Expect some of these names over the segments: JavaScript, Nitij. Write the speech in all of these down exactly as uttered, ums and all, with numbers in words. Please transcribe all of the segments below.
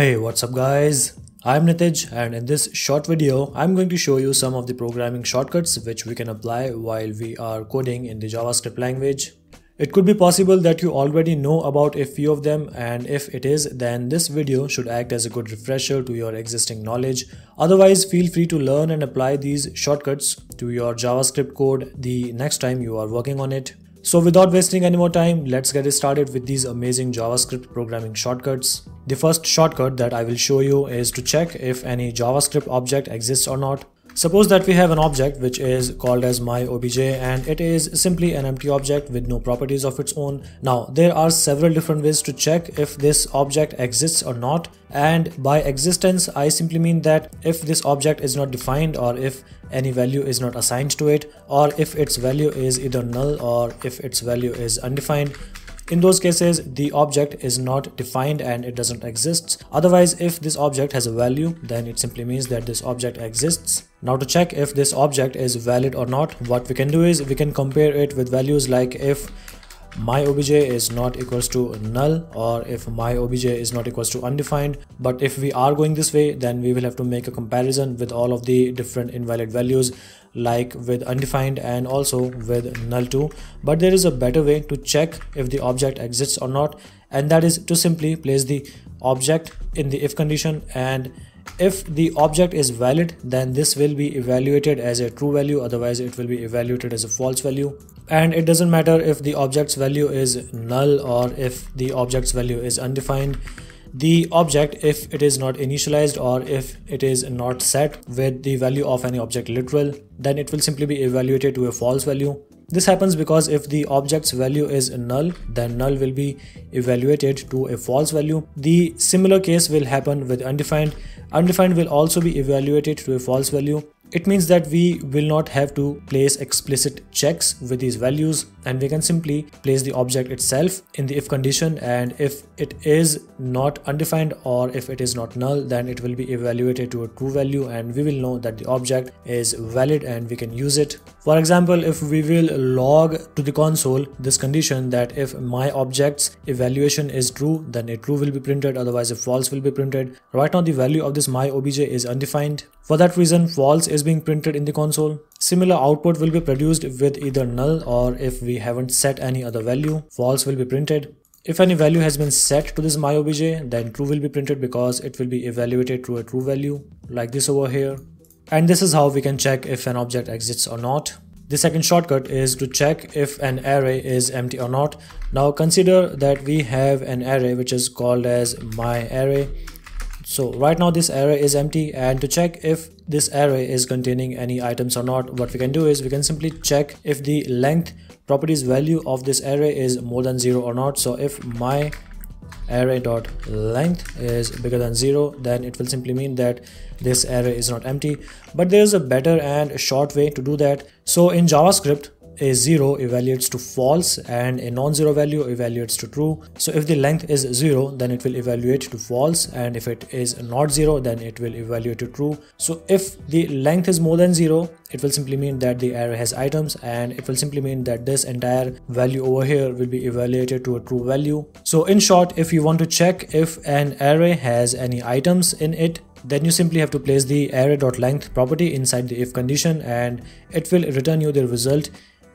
Hey, what's up guys? I'm Nitij and in this short video, I'm going to show you some of the programming shortcuts which we can apply while we are coding in the JavaScript language. It could be possible that you already know about a few of them, and if it is, then this video should act as a good refresher to your existing knowledge. Otherwise, feel free to learn and apply these shortcuts to your JavaScript code the next time you are working on it. So without wasting any more time, let's get started with these amazing JavaScript programming shortcuts. The first shortcut that I will show you is to check if any JavaScript object exists or not. Suppose that we have an object which is called as myObj and it is simply an empty object with no properties of its own. Now there are several different ways to check if this object exists or not, and by existence I simply mean that if this object is not defined, or if any value is not assigned to it, or if its value is either null or if its value is undefined. In those cases, the object is not defined and it doesn't exist. Otherwise, if this object has a value, then it simply means that this object exists. Now to check if this object is valid or not, what we can do is we can compare it with values like if myObj is not equals to null or if myObj is not equals to undefined. But if we are going this way, then we will have to make a comparison with all of the different invalid values, like with undefined and also with null too. But there is a better way to check if the object exists or not, and that is to simply place the object in the if condition, and if the object is valid, then this will be evaluated as a true value, otherwise it will be evaluated as a false value. And it doesn't matter if the object's value is null or if the object's value is undefined. The object, if it is not initialized or if it is not set with the value of any object literal, then it will simply be evaluated to a false value. This happens because if the object's value is null, then null will be evaluated to a false value. The similar case will happen with undefined. Undefined will also be evaluated to a false value. It means that we will not have to place explicit checks with these values, and we can simply place the object itself in the if condition, and if it is not undefined or if it is not null, then it will be evaluated to a true value, and we will know that the object is valid and we can use it. For example, if we will log to the console this condition that if my object's evaluation is true, then a true will be printed, otherwise a false will be printed. Right now the value of this my obj is undefined. For that reason, false is being printed in the console. Similar output will be produced with either null, or if we haven't set any other value, false will be printed. If any value has been set to this myObj, then true will be printed because it will be evaluated to a true value, like this over here. And this is how we can check if an object exists or not. The second shortcut is to check if an array is empty or not. Now consider that we have an array which is called as myArray. So right now this array is empty, and to check if this array is containing any items or not, what we can do is we can simply check if the length properties value of this array is more than zero or not. So if my array dot length is bigger than zero, then it will simply mean that this array is not empty. But there is a better and short way to do that. So in JavaScript, a zero evaluates to false and a non-zero value evaluates to true. So if the length is zero, then it will evaluate to false, and if it is not zero, then it will evaluate to true. So if the length is more than zero, it will simply mean that the array has items, and it will simply mean that this entire value over here will be evaluated to a true value. So in short, if you want to check if an array has any items in it, then you simply have to place the array.length property inside the if condition, and it will return you the result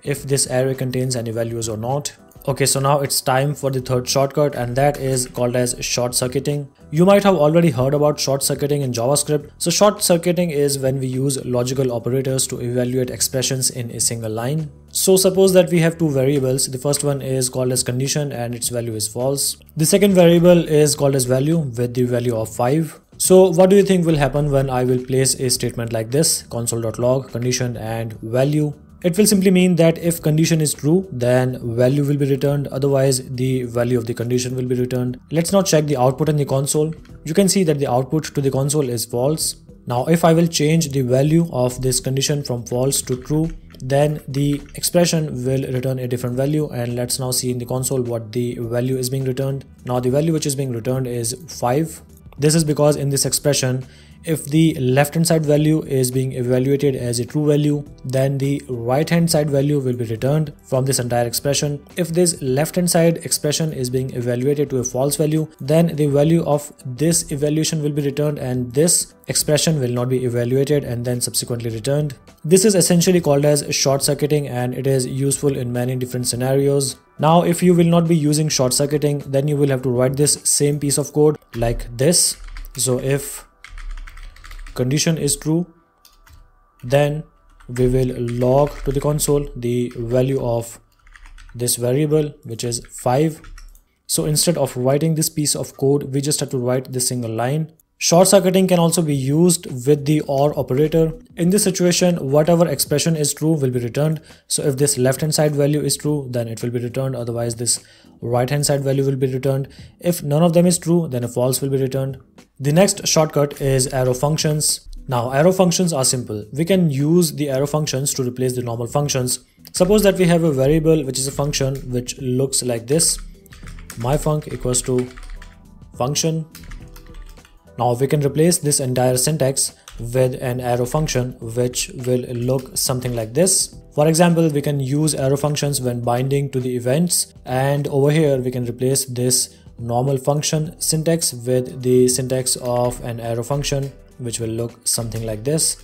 if this array contains any values or not. Okay, so now it's time for the third shortcut, and that is called as short circuiting. You might have already heard about short circuiting in JavaScript. So short circuiting is when we use logical operators to evaluate expressions in a single line. So suppose that we have two variables. The first one is called as condition and its value is false. The second variable is called as value with the value of five. So what do you think will happen when I will place a statement like this, console.log condition and value? It will simply mean that if condition is true, then value will be returned, otherwise the value of the condition will be returned. Let's now check the output in the console. You can see that the output to the console is false. Now if I will change the value of this condition from false to true, then the expression will return a different value, and let's now see in the console what the value is being returned. Now the value which is being returned is five. This is because in this expression If the left hand side value is being evaluated as a true value, then the right hand side value will be returned from this entire expression. If this left hand side expression is being evaluated to a false value, then the value of this evaluation will be returned and this expression will not be evaluated and then subsequently returned. This is essentially called as short circuiting and it is useful in many different scenarios. Now, if you will not be using short circuiting, then you will have to write this same piece of code like this. So if condition is true, then we will log to the console the value of this variable, which is five. So instead of writing this piece of code, we just have to write this single line. Short circuiting can also be used with the OR operator. In this situation, whatever expression is true will be returned. So if this left hand side value is true, then it will be returned. Otherwise, this right hand side value will be returned. If none of them is true, then a false will be returned. The next shortcut is arrow functions. Now, arrow functions are simple. We can use the arrow functions to replace the normal functions. Suppose that we have a variable which is a function which looks like this. myFunc equals to function. Now we can replace this entire syntax with an arrow function which will look something like this. For example, we can use arrow functions when binding to the events, and over here we can replace this normal function syntax with the syntax of an arrow function which will look something like this.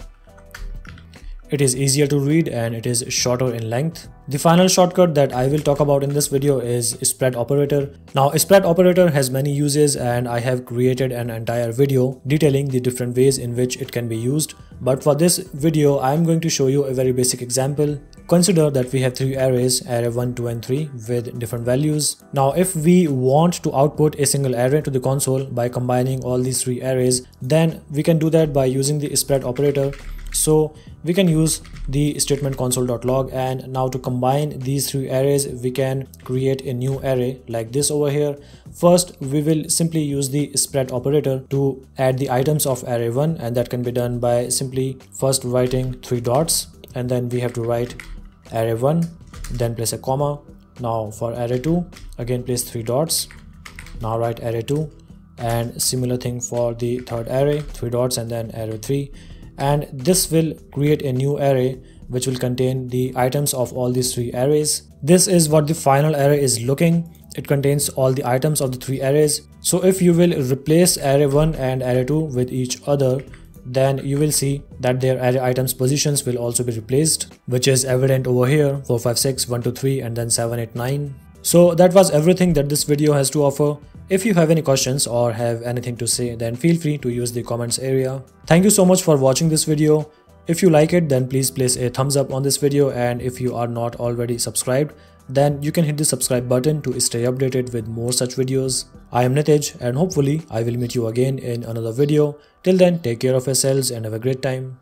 It is easier to read and it is shorter in length. The final shortcut that I will talk about in this video is spread operator. Now, spread operator has many uses and I have created an entire video detailing the different ways in which it can be used. But for this video, I am going to show you a very basic example. Consider that we have three arrays, array one, two and three with different values. Now, if we want to output a single array to the console by combining all these three arrays, then we can do that by using the spread operator. So we can use the statement console.log, and now to combine these three arrays we can create a new array like this over here. First we will simply use the spread operator to add the items of array one, and that can be done by simply first writing three dots and then we have to write array one, then place a comma. Now for array two, again place three dots, now write array two, and similar thing for the third array, three dots and then array three. And this will create a new array which will contain the items of all these three arrays. This is what the final array is looking. It contains all the items of the three arrays. So if you will replace array one and array two with each other, then you will see that their array items positions will also be replaced, which is evident over here, four, five, six, one, two, three and then seven, eight, nine. So that was everything that this video has to offer. If you have any questions or have anything to say, then feel free to use the comments area. Thank you so much for watching this video. If you like it, then please place a thumbs up on this video, and if you are not already subscribed, then you can hit the subscribe button to stay updated with more such videos. I am Nitij and hopefully I will meet you again in another video. Till then, take care of yourselves and have a great time.